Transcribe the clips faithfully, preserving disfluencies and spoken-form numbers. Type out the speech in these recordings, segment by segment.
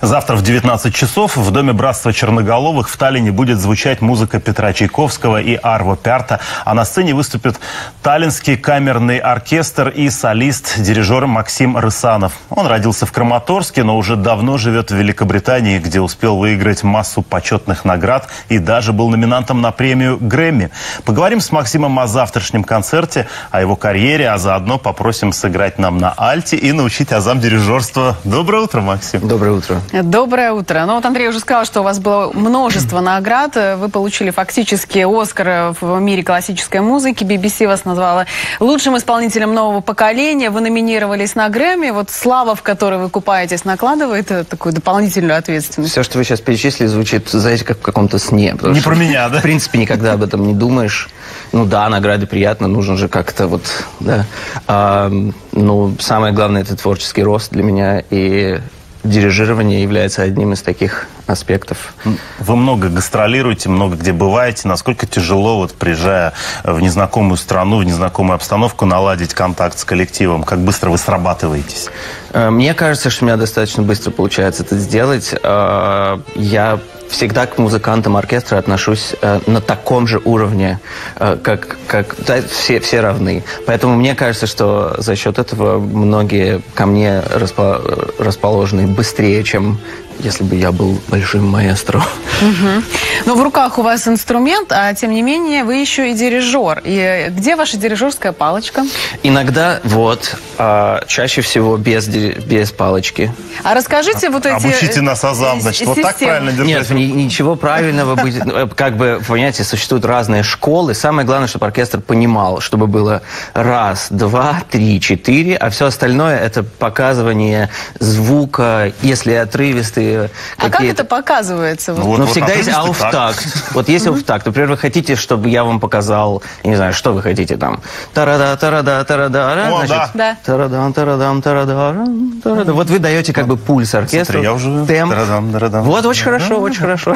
Завтра в девятнадцать часов в Доме братства Черноголовых в Таллине будет звучать музыка Петра Чайковского и Арво Пярта. А на сцене выступит Таллинский камерный оркестр и солист-дирижер Максим Рысанов. Он родился в Краматорске, но уже давно живет в Великобритании, где успел выиграть массу почетных наград и даже был номинантом на премию Грэмми. Поговорим с Максимом о завтрашнем концерте, о его карьере, а заодно попросим сыграть нам на альте и научить азам дирижерства. Доброе утро, Максим. Доброе утро. Доброе утро. Ну вот Андрей уже сказал, что у вас было множество наград. Вы получили фактически Оскар в мире классической музыки. би би си вас назвала лучшим исполнителем нового поколения. Вы номинировались на Грэмми. Вот слава, в которой вы купаетесь, накладывает такую дополнительную ответственность. Все, что вы сейчас перечислили, звучит, знаете, как в каком-то сне. Не про меня, да? В принципе, никогда об этом не думаешь. Ну да, награды приятно, нужно же как-то вот... Да. А, но самое главное, это творческий рост для меня. И... дирижирование является одним из таких аспектов. Вы много гастролируете, много где бываете. Насколько тяжело, вот, приезжая в незнакомую страну, в незнакомую обстановку, наладить контакт с коллективом? Как быстро вы срабатываетесь? Мне кажется, что у меня достаточно быстро получается это сделать. Я всегда к музыкантам оркестра отношусь э, на таком же уровне, э, как, как да, все, все равны. Поэтому мне кажется, что за счет этого многие ко мне распо расположены быстрее, чем если бы я был большим маэстро. Угу. Но в руках у вас инструмент, а тем не менее вы еще и дирижер. И где ваша дирижерская палочка? Иногда, вот, э, чаще всего без, без палочки. А расскажите вот эти... Обучите нас азам, значит, системы. Вот так правильно держать? Нет, ничего правильного будет. Как бы, понимаете, существуют разные школы. Самое главное, чтобы оркестр понимал, чтобы было раз, два, три, четыре, а все остальное — это показывание звука, если отрывистый. А как это показывается? Ну, вот, ну, вот всегда есть ауфтакт. Вот есть ауфтакт. Например, вы хотите, чтобы я вам показал, я не знаю, что вы хотите там. Тарада, тарада, тарада. О, значит, да. Тарадам, тарадам, тарадам, тарадам. Вот вы даете как бы пульс оркестру. Я уже... Темп. Тарадам, тарадам. Вот очень хорошо, очень хорошо.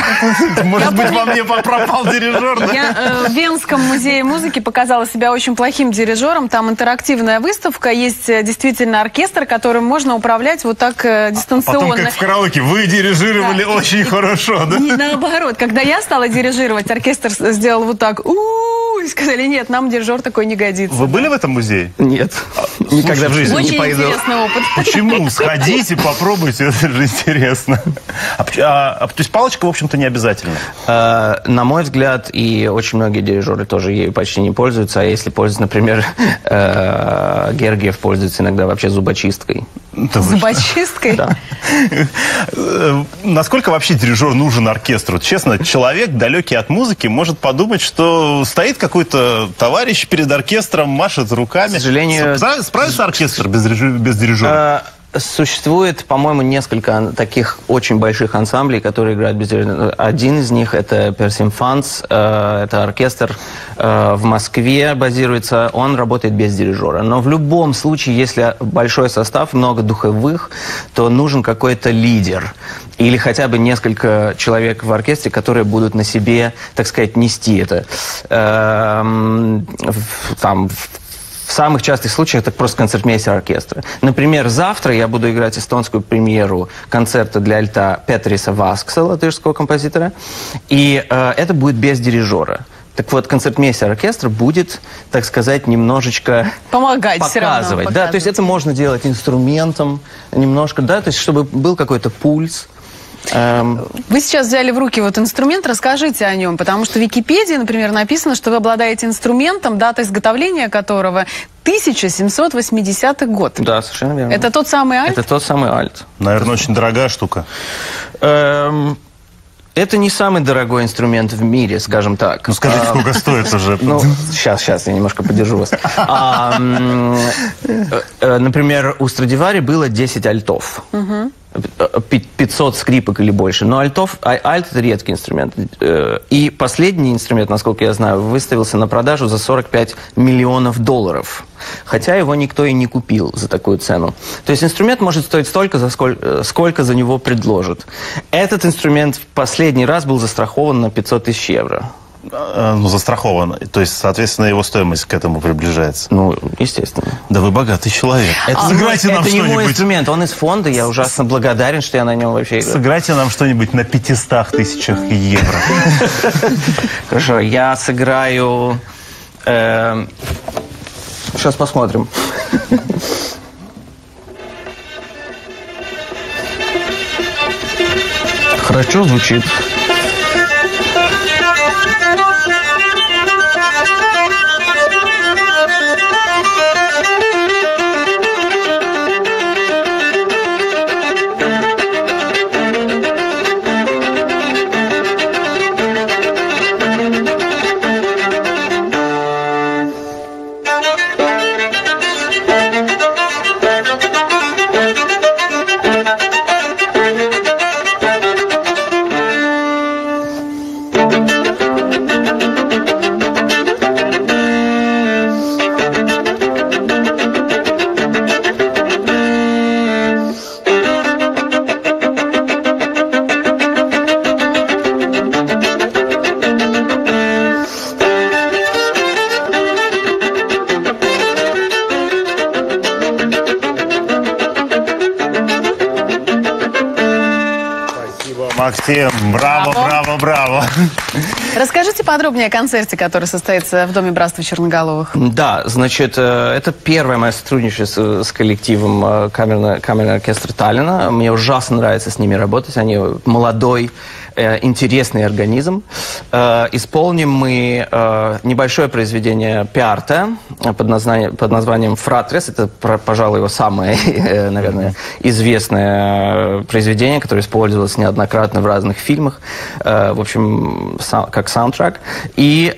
Может быть, во мне пропал дирижер. Я в Венском музее музыки показала себя очень плохим дирижером. Там интерактивная выставка. Есть действительно оркестр, которым можно управлять вот так дистанционно. Потом как в караоке. Вы дирижировали, да, очень и, хорошо, и, да? Не, наоборот, когда я стала дирижировать, оркестр сделал вот так, у-у-у, и сказали, нет, нам дирижер такой не годится. Вы были в этом музее? Нет. А, никогда в жизни не пойду. Очень интересный опыт. Почему? Сходите, попробуйте, это же интересно. А, а, то есть палочка, в общем-то, не обязательно? А, на мой взгляд, и очень многие дирижеры тоже ею почти не пользуются, а если пользуются, например, э, Гергиев пользуется иногда вообще зубочисткой. Да, зубочисткой? Да. Насколько вообще дирижер нужен оркестру? Честно, человек, далекий от музыки, может подумать, что стоит какой-то товарищ перед оркестром, машет руками. К сожалению... Справится оркестр без, без дирижера? Существует, по-моему, несколько таких очень больших ансамблей, которые играют без дирижера. Один из них — это Персинфанс, это оркестр в Москве базируется, он работает без дирижера. Но в любом случае, если большой состав, много духовых, то нужен какой-то лидер. Или хотя бы несколько человек в оркестре, которые будут на себе, так сказать, нести это. Там... В самых частых случаях это просто концертмейстер оркестра. Например, завтра я буду играть эстонскую премьеру концерта для альта Петериса Васкса, латышского композитора, и э, это будет без дирижера. Так вот, концертмейстер оркестра будет, так сказать, немножечко помогать, показывать. Все равно, да, то есть это можно делать инструментом немножко, да, то есть чтобы был какой-то пульс. Вы сейчас взяли в руки вот инструмент, расскажите о нем, потому что в Википедии, например, написано, что вы обладаете инструментом, дата изготовления которого тысяча семьсот восьмидесятый год. Да, совершенно верно. Это тот самый альт? Это тот самый альт. Наверное, очень дорогая штука. Эм... Это не самый дорогой инструмент в мире, скажем так. Ну, скажите, сколько стоит уже. Ну, сейчас, сейчас, я немножко подержу вас. Например, у Страдивари было десять альтов. пятьсот скрипок или больше. Но альтов, альт — это редкий инструмент. И последний инструмент, насколько я знаю, выставился на продажу за сорок пять миллионов долларов. Хотя его никто и не купил за такую цену. То есть инструмент может стоить столько, за сколько, сколько за него предложат. Этот инструмент в последний раз был застрахован на пятьсот тысяч евро. ну, застрахован. То есть, соответственно, его стоимость к этому приближается. Ну, естественно. Да вы богатый человек. Это, а, сыграйте нам что-нибудь. Это не мой инструмент, он из фонда, я ужасно благодарен, что я на нем вообще играю. Сыграйте нам что-нибудь на пятистах тысячах евро. Хорошо, я сыграю... Сейчас посмотрим. Хорошо звучит. Браво, браво, браво, браво. Расскажите подробнее о концерте, который состоится в Доме братства Черноголовых. Да, значит, это первое мое сотрудничество с коллективом камерного оркестра Таллина. Мне ужасно нравится с ними работать. Они молодой, интересный организм. Исполним мы небольшое произведение Пярта под названием «Фратрес». Это, пожалуй, его самое, наверное, известное произведение, которое использовалось неоднократно в разных фильмах, в общем, как саундтрек. И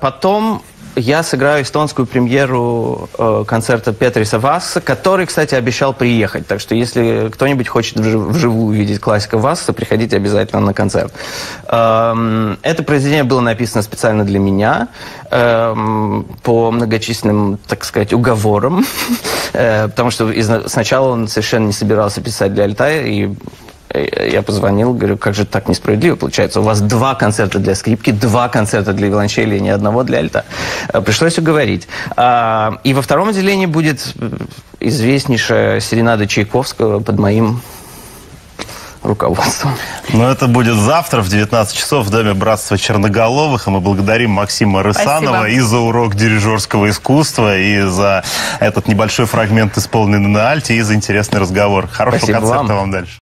потом я сыграю эстонскую премьеру э, концерта Петериса Васкса, который, кстати, обещал приехать. Так что, если кто-нибудь хочет вжив вживую увидеть классика Васкса, приходите обязательно на концерт. Эм, это произведение было написано специально для меня, эм, по многочисленным, так сказать, уговорам. э, потому что сначала он совершенно не собирался писать для альта, и... Я позвонил, говорю, как же так несправедливо получается. У вас два концерта для скрипки, два концерта для виолончели, ни одного для альта. Пришлось уговорить. И во втором отделении будет известнейшая серенада Чайковского под моим руководством. Но это будет завтра в девятнадцать часов в Доме братства Черноголовых. И мы благодарим Максима Рысанова. Спасибо. И за урок дирижерского искусства, и за этот небольшой фрагмент, исполненный на альте, и за интересный разговор. Хорошего Спасибо концерта вам, вам дальше.